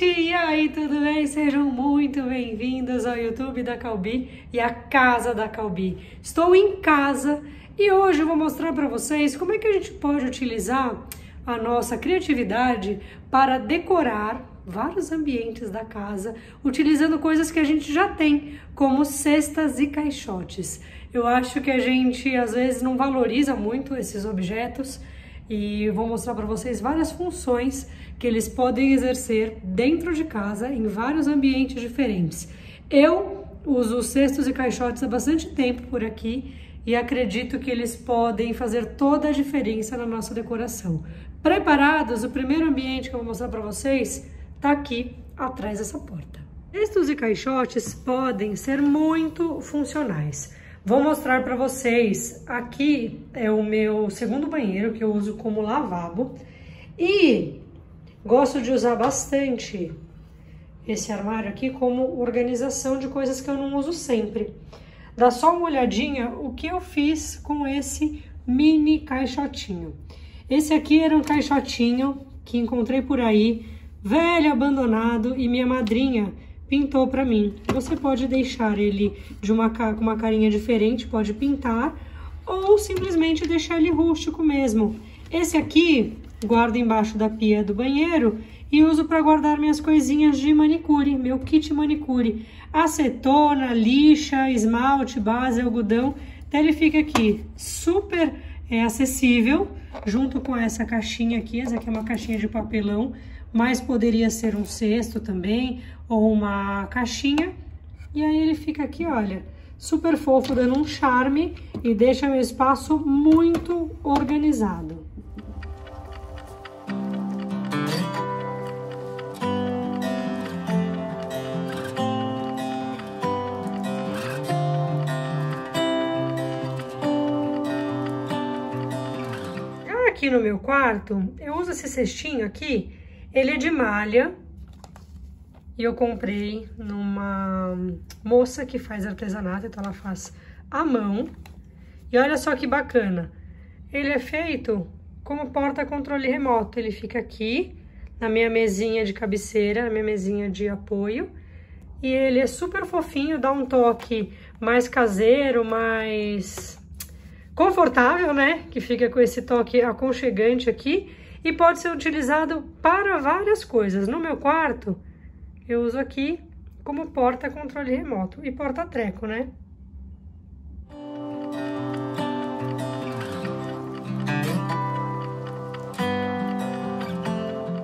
E aí, tudo bem? Sejam muito bem-vindos ao YouTube da Caubi e à Casa da Caubi. Estou em casa e hoje eu vou mostrar para vocês como é que a gente pode utilizar a nossa criatividade para decorar vários ambientes da casa, utilizando coisas que a gente já tem, como cestas e caixotes. Eu acho que a gente, às vezes, não valoriza muito esses objetos, e vou mostrar para vocês várias funções que eles podem exercer dentro de casa, em vários ambientes diferentes. Eu uso cestos e caixotes há bastante tempo por aqui e acredito que eles podem fazer toda a diferença na nossa decoração. Preparados? O primeiro ambiente que eu vou mostrar para vocês está aqui atrás dessa porta. Cestos e caixotes podem ser muito funcionais. Vou mostrar para vocês, aqui é o meu segundo banheiro que eu uso como lavabo e gosto de usar bastante esse armário aqui como organização de coisas que eu não uso sempre. Dá só uma olhadinha o que eu fiz com esse mini caixotinho. Esse aqui era um caixotinho que encontrei por aí, velho, abandonado, e minha madrinha pintou pra mim. Você pode deixar ele de uma carinha diferente, pode pintar, ou simplesmente deixar ele rústico mesmo. Esse aqui guardo embaixo da pia do banheiro e uso para guardar minhas coisinhas de manicure, meu kit manicure. Acetona, lixa, esmalte, base, algodão. Então ele fica aqui super acessível, junto com essa caixinha aqui. Essa aqui é uma caixinha de papelão, mas poderia ser um cesto também, ou uma caixinha. E aí ele fica aqui, olha, super fofo, dando um charme e deixa meu espaço muito organizado. Já aqui no meu quarto, eu uso esse cestinho aqui. Ele é de malha e eu comprei numa moça que faz artesanato, então ela faz à mão. E olha só que bacana, ele é feito como porta-controle remoto, ele fica aqui na minha mesinha de cabeceira, na minha mesinha de apoio. E ele é super fofinho, dá um toque mais caseiro, mais confortável, né? Que fica com esse toque aconchegante aqui. E pode ser utilizado para várias coisas. No meu quarto, eu uso aqui como porta-controle remoto e porta-treco, né?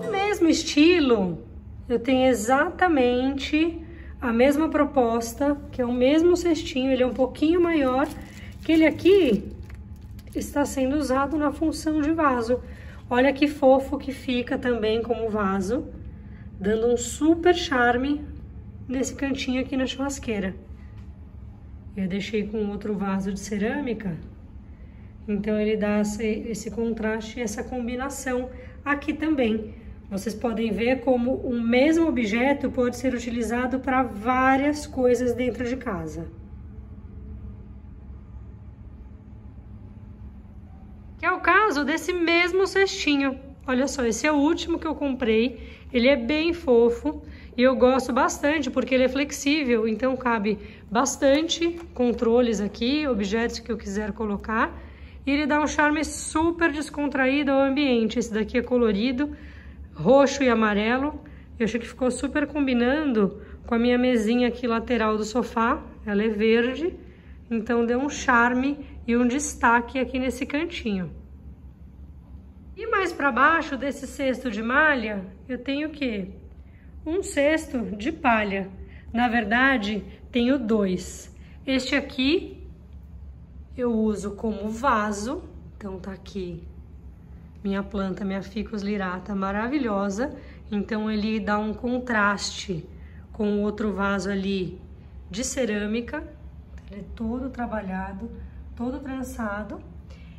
No mesmo estilo, eu tenho exatamente a mesma proposta, que é o mesmo cestinho, ele é um pouquinho maior, que ele aqui está sendo usado na função de vaso. Olha que fofo que fica também como vaso, dando um super charme nesse cantinho aqui na churrasqueira. Eu deixei com outro vaso de cerâmica, então ele dá esse contraste e essa combinação aqui também. Vocês podem ver como o mesmo objeto pode ser utilizado para várias coisas dentro de casa. É o caso desse mesmo cestinho. Olha só, esse é o último que eu comprei. Ele é bem fofo e eu gosto bastante porque ele é flexível, então cabe bastante controles aqui, objetos que eu quiser colocar. E ele dá um charme super descontraído ao ambiente. Esse daqui é colorido, roxo e amarelo. Eu achei que ficou super combinando com a minha mesinha aqui lateral do sofá. Ela é verde, então deu um charme e um destaque aqui nesse cantinho. E mais para baixo desse cesto de malha, eu tenho o quê? Um cesto de palha. Na verdade, tenho dois. Este aqui eu uso como vaso. Então tá aqui minha planta, minha Ficus lirata maravilhosa. Então ele dá um contraste com o outro vaso ali de cerâmica. Ele é todo trabalhado, todo trançado.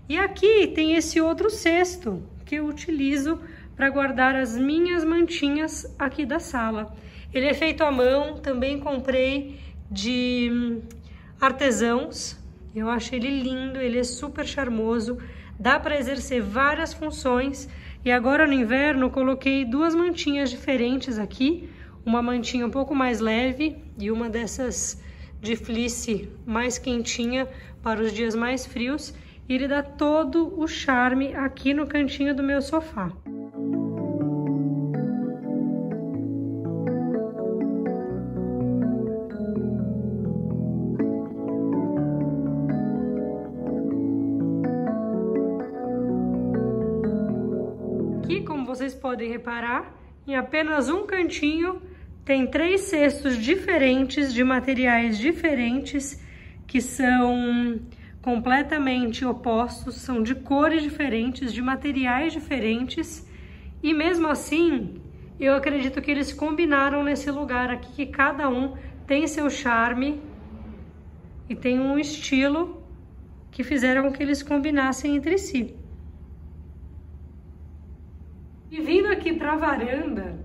E aqui tem esse outro cesto que eu utilizo para guardar as minhas mantinhas aqui da sala. Ele é feito à mão, também comprei de artesãos. Eu acho ele lindo, ele é super charmoso, dá para exercer várias funções. E agora no inverno eu coloquei duas mantinhas diferentes aqui, uma mantinha um pouco mais leve e uma dessas de fleece mais quentinha para os dias mais frios. E ele dá todo o charme aqui no cantinho do meu sofá. Vocês podem reparar, em apenas um cantinho tem 3 cestos diferentes, de materiais diferentes, que são completamente opostos, são de cores diferentes, de materiais diferentes, e mesmo assim eu acredito que eles combinaram nesse lugar aqui, que cada um tem seu charme e tem um estilo que fizeram com que eles combinassem entre si. E vindo aqui para a varanda,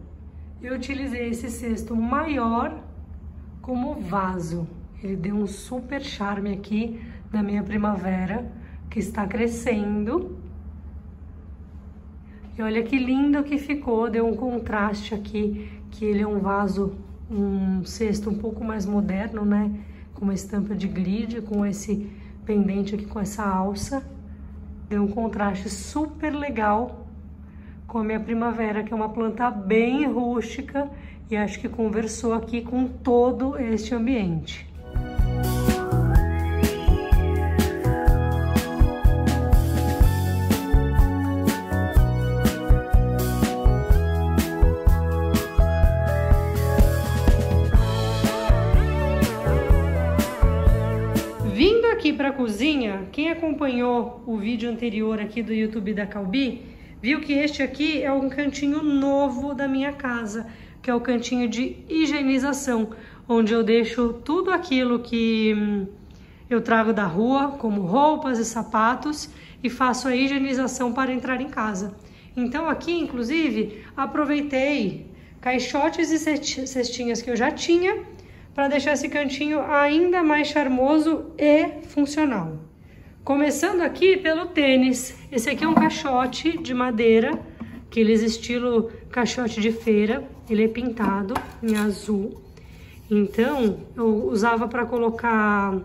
eu utilizei esse cesto maior como vaso. Ele deu um super charme aqui da minha primavera, que está crescendo. E olha que lindo que ficou, deu um contraste aqui, que ele é um vaso, um cesto um pouco mais moderno, né? Com uma estampa de grid, com esse pendente aqui, com essa alça. Deu um contraste super legal com a minha primavera, que é uma planta bem rústica, e acho que conversou aqui com todo este ambiente. Vindo aqui para a cozinha, quem acompanhou o vídeo anterior aqui do YouTube da Caubi, viu que este aqui é um cantinho novo da minha casa, que é o cantinho de higienização, onde eu deixo tudo aquilo que eu trago da rua, como roupas e sapatos, e faço a higienização para entrar em casa. Então aqui, inclusive, aproveitei caixotes e cestinhas que eu já tinha para deixar esse cantinho ainda mais charmoso e funcional. Começando aqui pelo tênis. Esse aqui é um caixote de madeira, aqueles estilo caixote de feira. Ele é pintado em azul. Então, eu usava para colocar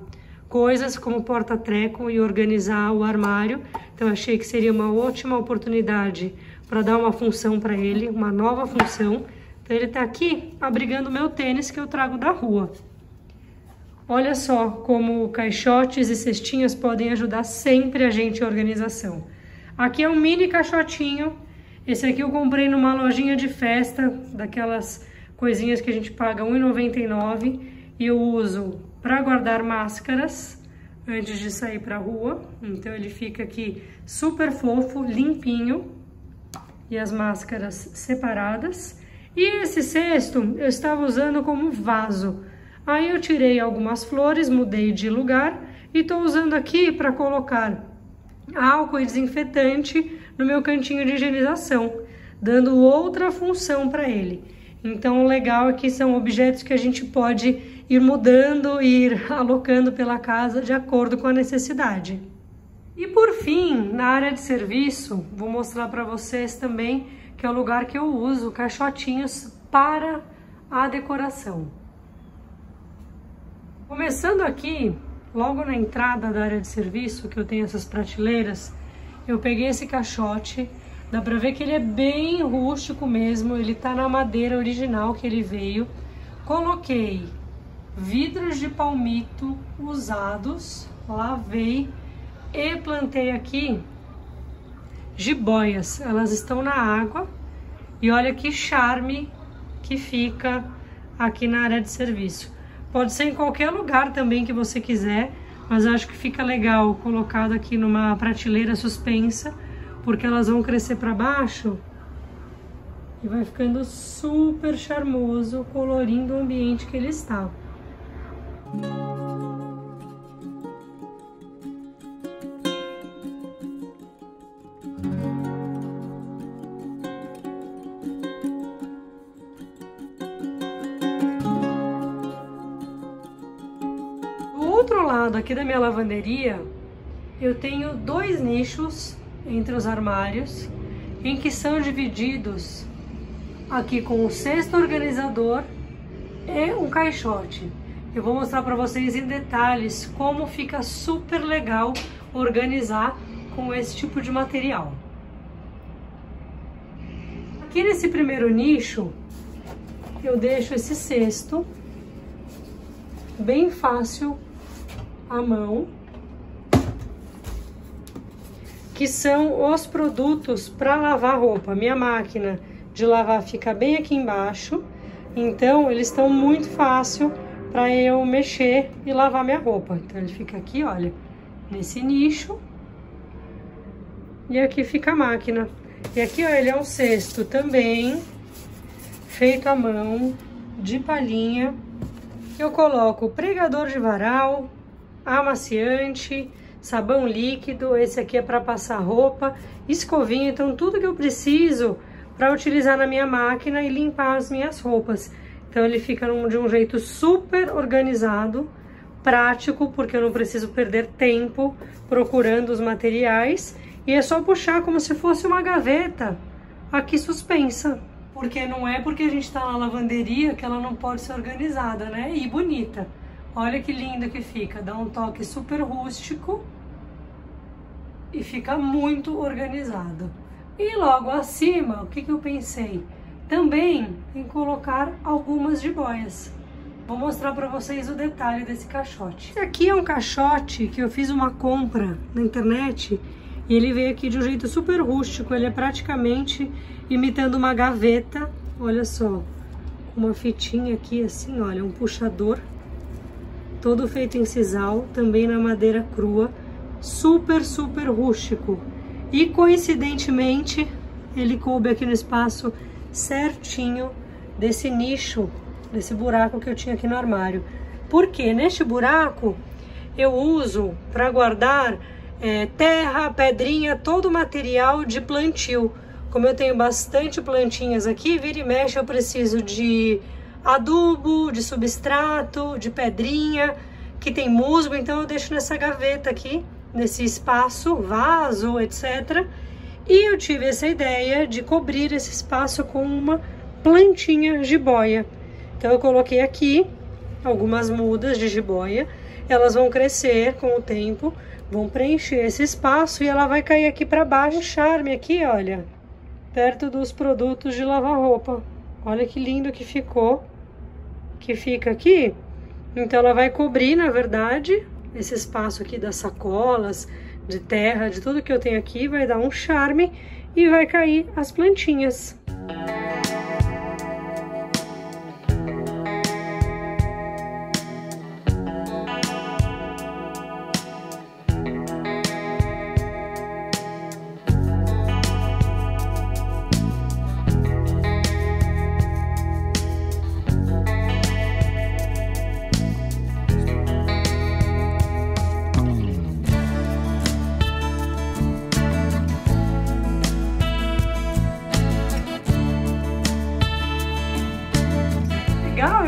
coisas como porta-treco e organizar o armário. Então, achei que seria uma ótima oportunidade para dar uma função para ele, uma nova função. Então, ele tá aqui abrigando o meu tênis que eu trago da rua. Olha só como caixotes e cestinhas podem ajudar sempre a gente em organização. Aqui é um mini caixotinho. Esse aqui eu comprei numa lojinha de festa, daquelas coisinhas que a gente paga R$ 1,99. E eu uso para guardar máscaras antes de sair para a rua. Então ele fica aqui super fofo, limpinho. E as máscaras separadas. E esse cesto eu estava usando como vaso. Aí eu tirei algumas flores, mudei de lugar e tô usando aqui para colocar álcool e desinfetante no meu cantinho de higienização, dando outra função para ele. Então o legal é que são objetos que a gente pode ir mudando, ir alocando pela casa de acordo com a necessidade. E por fim, na área de serviço, vou mostrar para vocês também que é o lugar que eu uso caixotinhos para a decoração. Começando aqui, logo na entrada da área de serviço, que eu tenho essas prateleiras, eu peguei esse caixote, dá pra ver que ele é bem rústico mesmo, ele tá na madeira original que ele veio. Coloquei vidros de palmito usados, lavei e plantei aqui jiboias, elas estão na água e olha que charme que fica aqui na área de serviço. Pode ser em qualquer lugar também que você quiser, mas acho que fica legal colocado aqui numa prateleira suspensa, porque elas vão crescer para baixo e vai ficando super charmoso, colorindo o ambiente que ele está. todo aqui da minha lavanderia, eu tenho dois nichos entre os armários, em que são divididos aqui com o cesto organizador e um caixote. Eu vou mostrar para vocês em detalhes como fica super legal organizar com esse tipo de material. Aqui nesse primeiro nicho, eu deixo esse cesto, bem fácil à mão, que são os produtos para lavar roupa. Minha máquina de lavar fica bem aqui embaixo, então eles estão muito fácil para eu mexer e lavar minha roupa. Então ele fica aqui, olha, nesse nicho, e aqui fica a máquina. E aqui, ó, ele é um cesto também, feito à mão, de palhinha. Eu coloco pregador de varal, amaciante, sabão líquido, esse aqui é para passar roupa, escovinha, então tudo que eu preciso para utilizar na minha máquina e limpar as minhas roupas. Então ele fica de um jeito super organizado, prático, porque eu não preciso perder tempo procurando os materiais. E é só puxar como se fosse uma gaveta aqui suspensa. Porque não é porque a gente está na lavanderia que ela não pode ser organizada, né? E bonita. Olha que linda que fica. Dá um toque super rústico e fica muito organizado. E logo acima, o que que eu pensei? Também em colocar algumas jiboias. Vou mostrar para vocês o detalhe desse caixote. Esse aqui é um caixote que eu fiz uma compra na internet. E ele veio aqui de um jeito super rústico, ele é praticamente imitando uma gaveta, olha só, uma fitinha aqui assim, olha, um puxador, todo feito em sisal, também na madeira crua, super, super rústico. E coincidentemente, ele coube aqui no espaço certinho desse nicho, desse buraco que eu tinha aqui no armário. Porque neste buraco eu uso para guardar terra, pedrinha, todo o material de plantio. Como eu tenho bastante plantinhas aqui, vira e mexe eu preciso de adubo, de substrato, de pedrinha, que tem musgo, então eu deixo nessa gaveta aqui, nesse espaço, vaso, etc. E eu tive essa ideia de cobrir esse espaço com uma plantinha jiboia. Então eu coloquei aqui algumas mudas de jiboia, elas vão crescer com o tempo, vão preencher esse espaço e ela vai cair aqui para baixo, um charme aqui, olha, perto dos produtos de lavar roupa. Olha que lindo que ficou, que fica aqui. Então ela vai cobrir, na verdade, esse espaço aqui das sacolas, de terra, de tudo que eu tenho aqui, vai dar um charme e vai cair as plantinhas.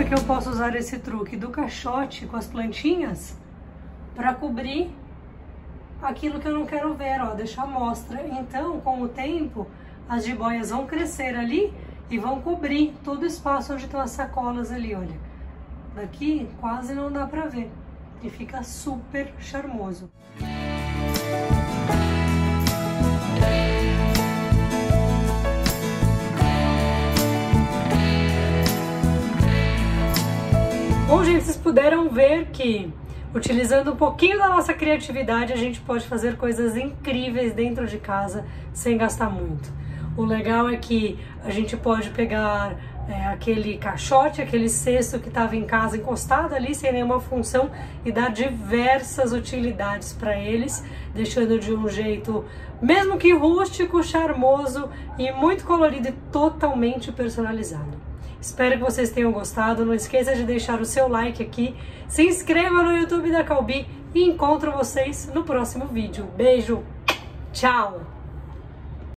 Que eu posso usar esse truque do caixote com as plantinhas para cobrir aquilo que eu não quero ver, ó, deixar à mostra. Então, com o tempo, as jiboias vão crescer ali e vão cobrir todo o espaço onde estão as sacolas ali, olha. Daqui quase não dá para ver e fica super charmoso. Bom, gente, vocês puderam ver que, utilizando um pouquinho da nossa criatividade, a gente pode fazer coisas incríveis dentro de casa sem gastar muito. O legal é que a gente pode pegar aquele caixote, aquele cesto que estava em casa encostado ali, sem nenhuma função, e dar diversas utilidades para eles, deixando de um jeito, mesmo que rústico, charmoso e muito colorido e totalmente personalizado. Espero que vocês tenham gostado, não esqueça de deixar o seu like aqui, se inscreva no YouTube da Caubi e encontro vocês no próximo vídeo. Beijo, tchau!